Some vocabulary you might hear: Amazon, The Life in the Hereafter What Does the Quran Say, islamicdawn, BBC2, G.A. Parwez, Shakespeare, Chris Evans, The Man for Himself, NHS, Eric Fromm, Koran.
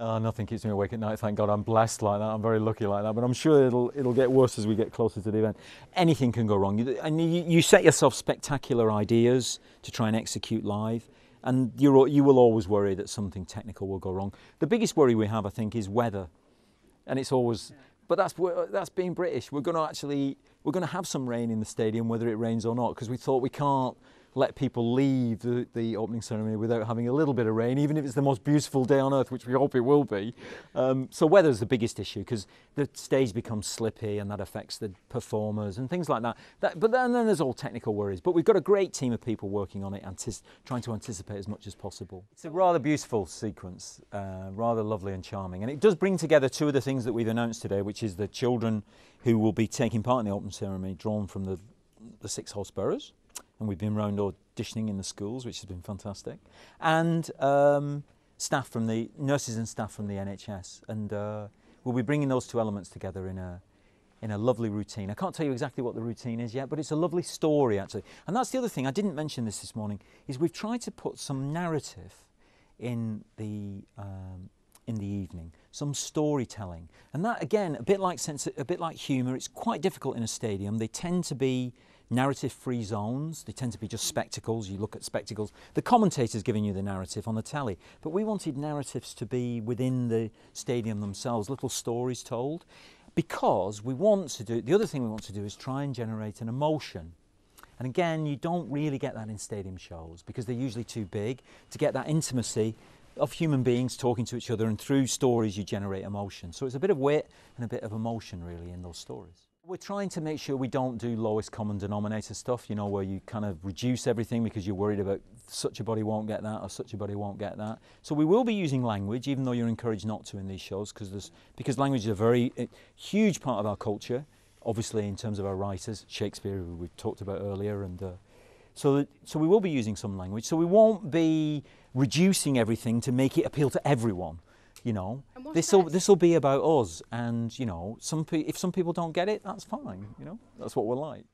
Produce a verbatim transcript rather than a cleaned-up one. Uh, nothing keeps me awake at night, thank God. I'm blessed like that, I'm very lucky like that, but I'm sure it'll, it'll get worse as we get closer to the event. Anything can go wrong, you, and you, you set yourself spectacular ideas to try and execute live, and you're, you will always worry that something technical will go wrong. The biggest worry we have, I think, is weather, and it's always, but that's, that's being British. We're going to actually, we're going to have some rain in the stadium, whether it rains or not, because we thought we can't let people leave the, the opening ceremony without having a little bit of rain, even if it's the most beautiful day on earth, which we hope it will be. Um, so weather's the biggest issue, because the stage becomes slippy and that affects the performers and things like that. that but then, then there's all technical worries. But we've got a great team of people working on it, trying to anticipate as much as possible. It's a rather beautiful sequence, uh, rather lovely and charming. And it does bring together two of the things that we've announced today, which is the children who will be taking part in the opening ceremony, drawn from the, the six horse boroughs. And we've been round auditioning in the schools, which has been fantastic. And um, staff from the, nurses and staff from the N H S. And uh, we'll be bringing those two elements together in a, in a lovely routine. I can't tell you exactly what the routine is yet, but it's a lovely story, actually. And that's the other thing, I didn't mention this this morning, is we've tried to put some narrative in the, um, in the evening, some storytelling. And that, again, a bit like sense, a bit like humour, it's quite difficult in a stadium. They tend to be narrative-free zones. They tend to be just spectacles. You look at spectacles. The commentator's giving you the narrative on the telly, but we wanted narratives to be within the stadium themselves, little stories told, because we want to do, the other thing we want to do is try and generate an emotion. And again, you don't really get that in stadium shows because they're usually too big to get that intimacy of human beings talking to each other, and through stories you generate emotion. So it's a bit of wit and a bit of emotion really in those stories. We're trying to make sure we don't do lowest common denominator stuff, you know, where you kind of reduce everything because you're worried about such a body won't get that or such a body won't get that. So we will be using language, even though you're encouraged not to in these shows, because there's because language is a very a huge part of our culture, obviously, in terms of our writers, Shakespeare, who we talked about earlier, and uh, so that, so we will be using some language. So we won't be reducing everything to make it appeal to everyone. You know, this will this will be about us, and you know, some pe if some people don't get it, that's fine. You know, that's what we're like.